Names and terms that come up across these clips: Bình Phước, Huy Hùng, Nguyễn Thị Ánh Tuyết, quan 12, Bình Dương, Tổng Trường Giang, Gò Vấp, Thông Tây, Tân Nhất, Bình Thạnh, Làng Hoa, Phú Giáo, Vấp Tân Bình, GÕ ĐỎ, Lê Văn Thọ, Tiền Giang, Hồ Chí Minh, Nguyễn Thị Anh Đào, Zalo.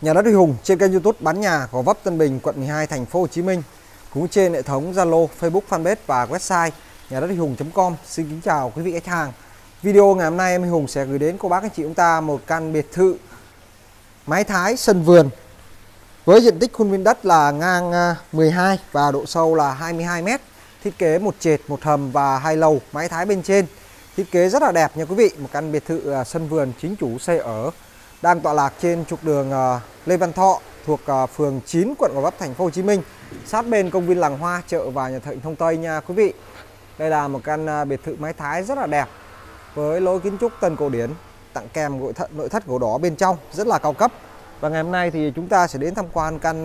Nhà đất Huy Hùng trên kênh YouTube bán nhà Gò Vấp Tân Bình, quận 12, thành phố Hồ Chí Minh, cũng trên hệ thống Zalo, Facebook, Fanpage và website nhà đất Huy Hùng.com. Xin kính chào quý vị khách hàng. Video ngày hôm nay em Huy Hùng sẽ gửi đến cô bác anh chị chúng ta một căn biệt thự mái thái sân vườn với diện tích khuôn viên đất là ngang 12 và độ sâu là 22 m, thiết kế một trệt, một hầm và hai lầu mái thái bên trên. Thiết kế rất là đẹp nha quý vị, một căn biệt thự sân vườn chính chủ xây ở đang tọa lạc trên trục đường Lê Văn Thọ thuộc phường 9, quận Gò Vấp, thành phố Hồ Chí Minh, sát bên công viên Làng Hoa, chợ và nhà thờ Thông Tây nha quý vị. Đây là một căn biệt thự mái thái rất là đẹp với lối kiến trúc Tân cổ điển, tặng kèm nội thất gỗ đỏ bên trong, rất là cao cấp. Và ngày hôm nay thì chúng ta sẽ đến tham quan căn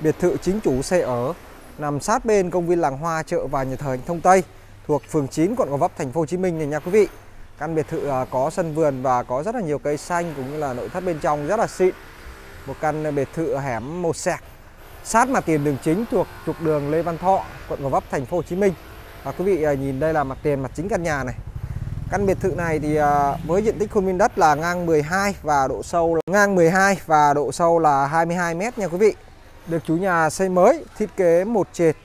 biệt thự chính chủ xây ở nằm sát bên công viên Làng Hoa, chợ và nhà thờ Thông Tây thuộc phường 9, quận Gò Vấp, thành phố Hồ Chí Minh này nha quý vị. Căn biệt thự có sân vườn và có rất là nhiều cây xanh cũng như là nội thất bên trong rất là xịn. Một căn biệt thự hẻm một sẹc sát mặt tiền đường chính thuộc trục đường Lê Văn Thọ, quận Gò Vấp, thành phố Hồ Chí Minh. Và quý vị nhìn đây là mặt tiền mặt chính căn nhà này. Căn biệt thự này thì với diện tích khuôn viên đất là ngang 12 và độ sâu là 22 m nha quý vị. Được chủ nhà xây mới, thiết kế một trệt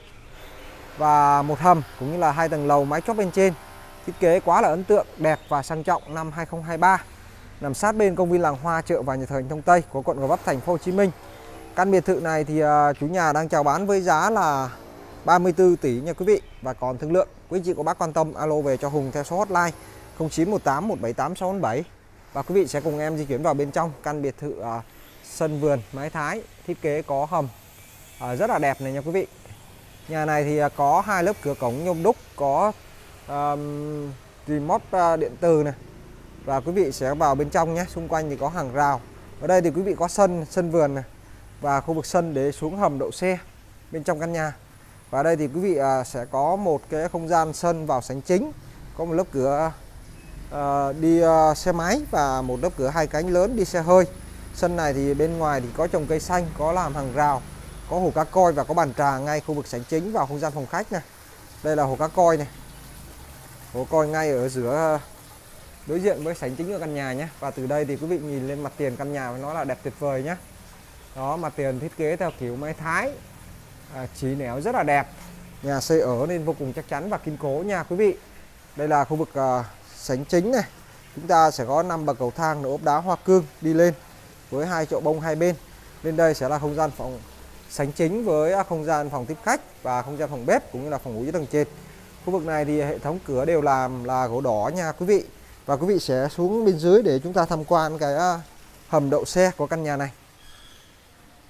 và một hầm cũng như là hai tầng lầu mái chóp bên trên. Thiết kế quá là ấn tượng, đẹp và sang trọng năm 2023. Nằm sát bên công viên Làng Hoa, chợ và nhà thờ Thông Tây của quận Gò Vấp, thành phố Hồ Chí Minh. Căn biệt thự này thì chủ nhà đang chào bán với giá là 34 tỷ nha quý vị, và còn thương lượng. Quý chị có bác quan tâm alo về cho Hùng theo số hotline 0918 178 647. Và quý vị sẽ cùng em di chuyển vào bên trong căn biệt thự sân vườn mái thái, thiết kế có hầm rất là đẹp này nha quý vị. Nhà này thì có hai lớp cửa cổng nhôm đúc, có remote điện từ này. Và quý vị sẽ vào bên trong nhé, xung quanh thì có hàng rào. Ở đây thì quý vị có sân vườn này và khu vực sân để xuống hầm đậu xe bên trong căn nhà. Và đây thì quý vị sẽ có một cái không gian sân vào sảnh chính, có một lớp cửa đi xe máy và một lớp cửa hai cánh lớn đi xe hơi. Sân này thì bên ngoài thì có trồng cây xanh, có làm hàng rào, có hồ cá koi và có bàn trà ngay khu vực sảnh chính vào không gian phòng khách này. Đây là hồ cá koi này, hồ koi ngay ở giữa đối diện với sảnh chính của căn nhà nhé. Và từ đây thì quý vị nhìn lên mặt tiền căn nhà nó là đẹp tuyệt vời nhé. Đó, mặt tiền thiết kế theo kiểu mái thái, chỉ nẻo rất là đẹp. Nhà xây ở nên vô cùng chắc chắn và kiên cố nha quý vị. Đây là khu vực sảnh chính này. Chúng ta sẽ có 5 bậc cầu thang được ốp đá hoa cương đi lên với hai chậu bông hai bên. Bên đây sẽ là không gian phòng sảnh chính với không gian phòng tiếp khách và không gian phòng bếp cũng như là phòng ngủ dưới tầng trệt. Khu vực này thì hệ thống cửa đều làm là gỗ đỏ nha quý vị. Và quý vị sẽ xuống bên dưới để chúng ta tham quan cái hầm đậu xe của căn nhà này.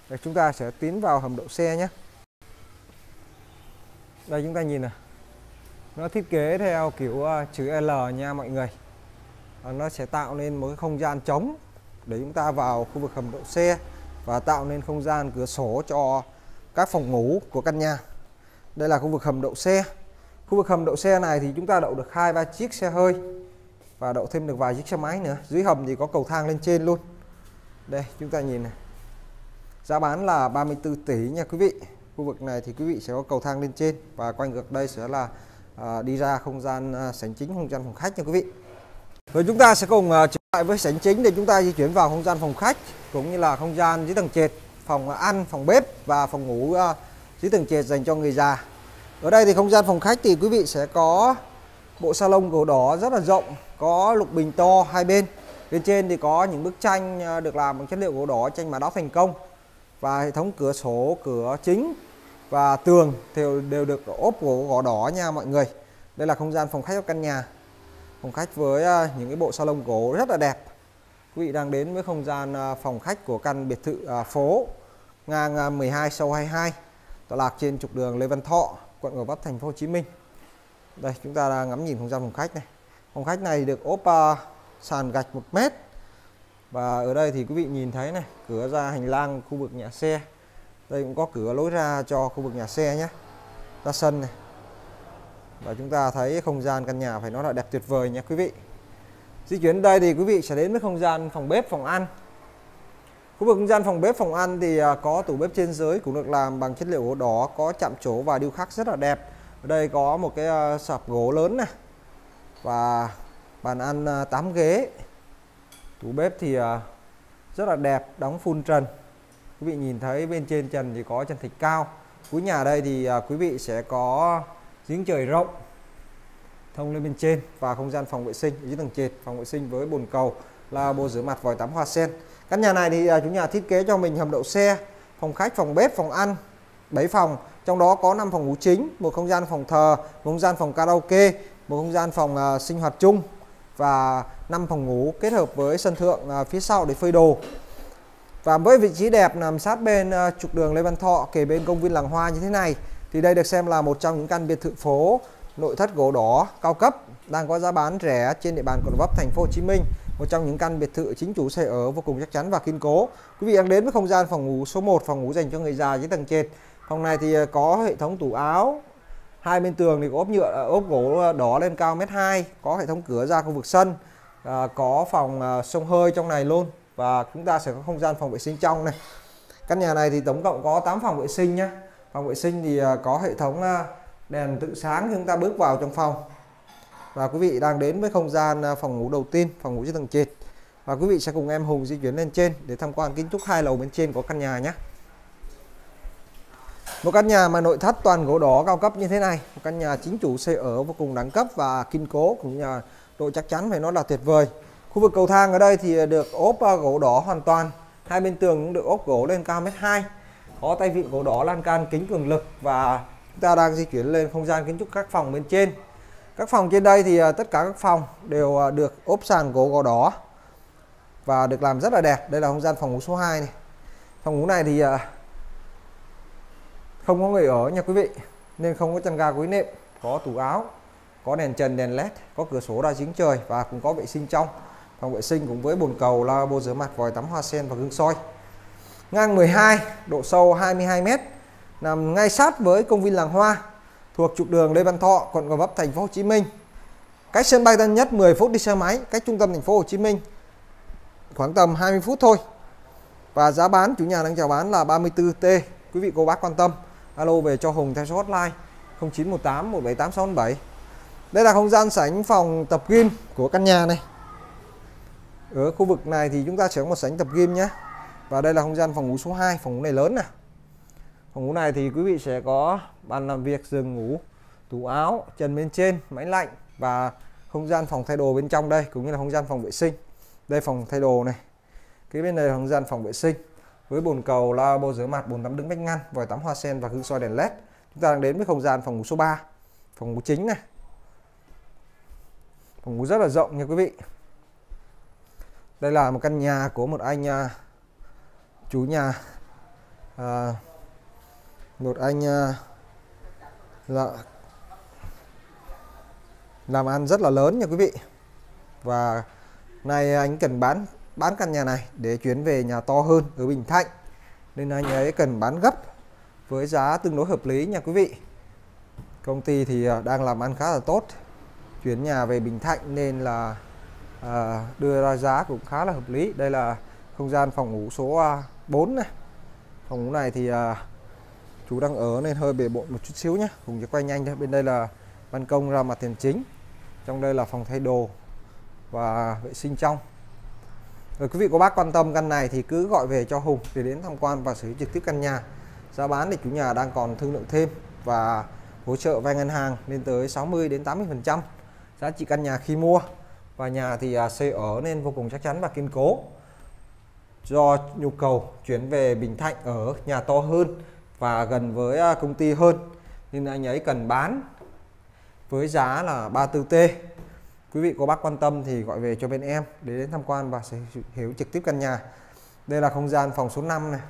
Để chúng ta sẽ tiến vào hầm đậu xe nhé. Đây chúng ta nhìn này, nó thiết kế theo kiểu chữ L nha mọi người. Nó sẽ tạo nên một cái không gian trống để chúng ta vào khu vực hầm đậu xe và tạo nên không gian cửa sổ cho các phòng ngủ của căn nhà. Đây là khu vực hầm đậu xe. Khu vực hầm đậu xe này thì chúng ta đậu được 2-3 chiếc xe hơi và đậu thêm được vài chiếc xe máy nữa. Dưới hầm thì có cầu thang lên trên luôn. Đây chúng ta nhìn này, giá bán là 34 tỷ nha quý vị. Khu vực này thì quý vị sẽ có cầu thang lên trên và quanh ngược đây sẽ là đi ra không gian sảnh chính, không gian phòng khách nha quý vị. Rồi chúng ta sẽ cùng trở lại với sảnh chính để chúng ta di chuyển vào không gian phòng khách cũng như là không gian dưới tầng trệt, phòng ăn, phòng bếp và phòng ngủ dưới tầng trệt dành cho người già. Ở đây thì không gian phòng khách thì quý vị sẽ có bộ salon gỗ đỏ rất là rộng, có lục bình to hai bên. Bên trên thì có những bức tranh được làm bằng chất liệu gỗ đỏ, tranh mã đóc thành công. Và hệ thống cửa sổ, cửa chính và tường đều được ốp gỗ đỏ nha mọi người. Đây là không gian phòng khách của căn nhà. Phòng khách với những cái bộ salon gỗ rất là đẹp. Quý vị đang đến với không gian phòng khách của căn biệt thự phố ngang 12 sâu 22, tọa lạc trên trục đường Lê Văn Thọ, quận Gò Vấp, thành phố Hồ Chí Minh. Đây chúng ta đang ngắm nhìn không gian phòng khách này. Phòng khách này được ốp sàn gạch 1 m. Và ở đây thì quý vị nhìn thấy này, cửa ra hành lang khu vực nhà xe. Đây cũng có cửa lối ra cho khu vực nhà xe nhé, ra sân này. Và chúng ta thấy không gian căn nhà phải nói là đẹp tuyệt vời nha quý vị. Di chuyển đây thì quý vị sẽ đến với không gian phòng bếp, phòng ăn. Khu vực không gian phòng bếp, phòng ăn thì có tủ bếp trên dưới cũng được làm bằng chất liệu gỗ đỏ, có chạm trổ và điêu khắc rất là đẹp. Ở đây có một cái sập gỗ lớn này và bàn ăn 8 ghế. Tủ bếp thì rất là đẹp, đóng full trần. Quý vị nhìn thấy bên trên trần thì có trần thạch cao. Cuối nhà đây thì quý vị sẽ có giếng trời rộng thông lên bên trên và không gian phòng vệ sinh dưới tầng trệt, phòng vệ sinh với bồn cầu, là bồn rửa mặt, vòi tắm hoa sen. Căn nhà này thì chủ nhà thiết kế cho mình hầm đậu xe, phòng khách, phòng bếp, phòng ăn, 7 phòng, trong đó có 5 phòng ngủ chính, một không gian phòng thờ, một không gian phòng karaoke, một không gian phòng sinh hoạt chung và 5 phòng ngủ kết hợp với sân thượng phía sau để phơi đồ. Và với vị trí đẹp nằm sát bên trục đường Lê Văn Thọ, kề bên công viên Làng Hoa như thế này, thì đây được xem là một trong những căn biệt thự phố nội thất gỗ đỏ cao cấp đang có giá bán rẻ trên địa bàn Gò Vấp, thành phố Hồ Chí Minh, một trong những căn biệt thự chính chủ xây ở vô cùng chắc chắn và kiên cố. Quý vị đang đến với không gian phòng ngủ số 1, phòng ngủ dành cho người già dưới tầng trệt. Phòng này thì có hệ thống tủ áo, hai bên tường thì có ốp nhựa, ốp gỗ đỏ lên cao 1m2, có hệ thống cửa ra khu vực sân, có phòng xông hơi trong này luôn. Và chúng ta sẽ có không gian phòng vệ sinh trong này. Căn nhà này thì tổng cộng có 8 phòng vệ sinh nhé. Phòng vệ sinh thì có hệ thống đèn tự sáng khi chúng ta bước vào trong phòng. Và quý vị đang đến với không gian phòng ngủ đầu tiên, phòng ngủ dưới tầng trệt. Và quý vị sẽ cùng em Hùng di chuyển lên trên để tham quan kiến trúc hai lầu bên trên của căn nhà nhé. Một căn nhà mà nội thất toàn gỗ đỏ cao cấp như thế này, một căn nhà chính chủ xây ở vô cùng đẳng cấp và kiên cố, cũng như là độ chắc chắn phải nói là tuyệt vời. Khu vực cầu thang ở đây thì được ốp gỗ đỏ hoàn toàn, hai bên tường cũng được ốp gỗ lên cao 1m2, có tay vịn gỗ đỏ, lan can kính cường lực. Và chúng ta đang di chuyển lên không gian kiến trúc các phòng bên trên. Các phòng trên đây thì tất cả các phòng đều được ốp sàn gỗ đỏ và được làm rất là đẹp. Đây là không gian phòng ngủ số 2 này. Phòng ngủ này thì không có người ở nha quý vị, nên không có chăn ga gối nệm, có tủ áo, có đèn trần, đèn led, có cửa sổ ra giếng trời và cũng có vệ sinh trong. Phòng vệ sinh cũng với bồn cầu, lavabo, rửa mặt, vòi tắm hoa sen và gương soi. Ngang 12, độ sâu 22 m, nằm ngay sát với công viên Làng Hoa, thuộc trục đường Lê Văn Thọ, quận Gò Vấp, thành phố Hồ Chí Minh. Cách sân bay Tân Nhất 10 phút đi xe máy, cách trung tâm thành phố Hồ Chí Minh khoảng tầm 20 phút thôi. Và giá bán chủ nhà đang chào bán là 34 T. Quý vị cô bác quan tâm alo về cho Hùng theo số hotline 0918 178617. Đây là không gian sảnh phòng tập gym của căn nhà này. Ở khu vực này thì chúng ta sẽ có một sảnh tập gym nhé. Và đây là không gian phòng ngủ số 2, phòng ngủ này lớn nè. Phòng ngủ này thì quý vị sẽ có bàn làm việc, giường ngủ, tủ áo, trần bên trên, máy lạnh và không gian phòng thay đồ bên trong đây, cũng như là không gian phòng vệ sinh. Đây phòng thay đồ này. Cái bên này là không gian phòng vệ sinh với bồn cầu, lavabo, rửa mặt, bồn tắm đứng vách ngăn, vòi tắm hoa sen và gương soi đèn led. Chúng ta đang đến với không gian phòng ngủ số 3, phòng ngủ chính này. Phòng ngủ rất là rộng nha quý vị. Đây là một căn nhà của một anh chủ nhà, một anh là làm ăn rất là lớn nha quý vị. Và nay anh cần bán căn nhà này để chuyển về nhà to hơn ở Bình Thạnh, nên anh ấy cần bán gấp với giá tương đối hợp lý nha quý vị. Công ty thì đang làm ăn khá là tốt, chuyển nhà về Bình Thạnh nên là đưa ra giá cũng khá là hợp lý. Đây là không gian phòng ngủ số 4 này. Phòng ngủ này thì chú đang ở nên hơi bề bộn một chút xíu nhé. Hùng sẽ quay nhanh thôi. Bên đây là ban công ra mặt tiền chính. Trong đây là phòng thay đồ và vệ sinh trong. Rồi quý vị có bác quan tâm căn này thì cứ gọi về cho Hùng để đến tham quan và sở hữu trực tiếp căn nhà. Giá bán thì chủ nhà đang còn thương lượng thêm và hỗ trợ vay ngân hàng lên tới 60 đến 80% giá trị căn nhà khi mua. Và nhà thì xây ở nên vô cùng chắc chắn và kiên cố. Do nhu cầu chuyển về Bình Thạnh ở nhà to hơn và gần với công ty hơn, nên anh ấy cần bán với giá là 34 T. Quý vị có bác quan tâm thì gọi về cho bên em để đến tham quan và sở hữu trực tiếp căn nhà. Đây là không gian phòng số 5 này.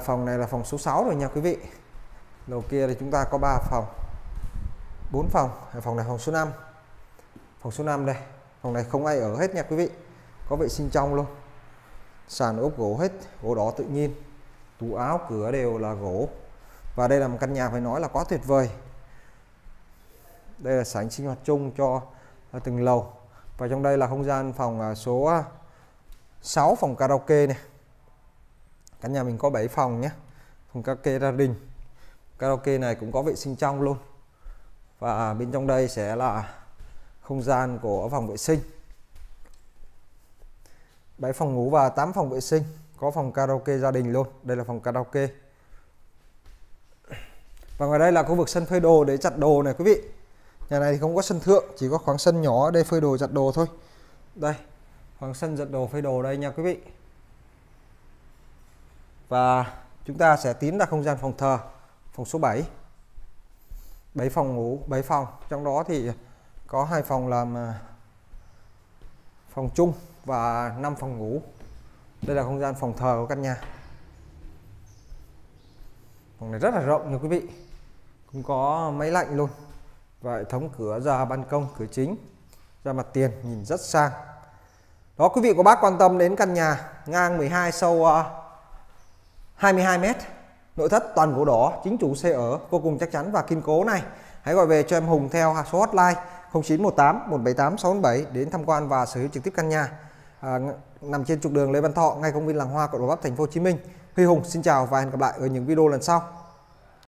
Phòng này là phòng số 6 rồi nha quý vị. Lầu kia thì chúng ta có 3 phòng. 4 phòng, phòng này phòng số 5. Phòng số 5 đây, phòng này không ai ở hết nha quý vị. Có vệ sinh trong luôn. Sàn ốp gỗ hết, gỗ đỏ tự nhiên. Tủ áo, cửa đều là gỗ. Và đây là một căn nhà phải nói là quá tuyệt vời. Đây là sảnh sinh hoạt chung cho từng lầu. Và trong đây là không gian phòng số 6, phòng karaoke này. Căn nhà mình có 7 phòng nhé. Phòng karaoke gia đình. Karaoke này cũng có vệ sinh trong luôn. Và bên trong đây sẽ là không gian của phòng vệ sinh. 7 phòng ngủ và 8 phòng vệ sinh, có phòng karaoke gia đình luôn. Đây là phòng karaoke. Và ngoài đây là khu vực sân phơi đồ để giặt đồ này quý vị. Nhà này thì không có sân thượng, chỉ có khoảng sân nhỏ để phơi đồ giặt đồ thôi. Đây, khoảng sân giặt đồ phơi đồ đây nha quý vị. Và chúng ta sẽ tiến ra không gian phòng thờ, phòng số 7. 7 phòng ngủ, 7 phòng, trong đó thì có 2 phòng làm phòng chung và 5 phòng ngủ. Đây là không gian phòng thờ của căn nhà. Phòng này rất là rộng nha quý vị. Cũng có máy lạnh luôn. Và hệ thống cửa ra ban công, cửa chính, ra mặt tiền, nhìn rất sang. Đó, quý vị có bác quan tâm đến căn nhà ngang 12 sâu 22 m, nội thất toàn gỗ đỏ, chính chủ xây ở, vô cùng chắc chắn và kiên cố này. Hãy gọi về cho em Hùng theo số hotline 0918 178 647 đến tham quan và sở hữu trực tiếp căn nhà nằm trên trục đường Lê Văn Thọ, ngay công viên Làng Hoa, quận Gò Vấp, thành phố Hồ Chí Minh. Huy Hùng xin chào và hẹn gặp lại ở những video lần sau.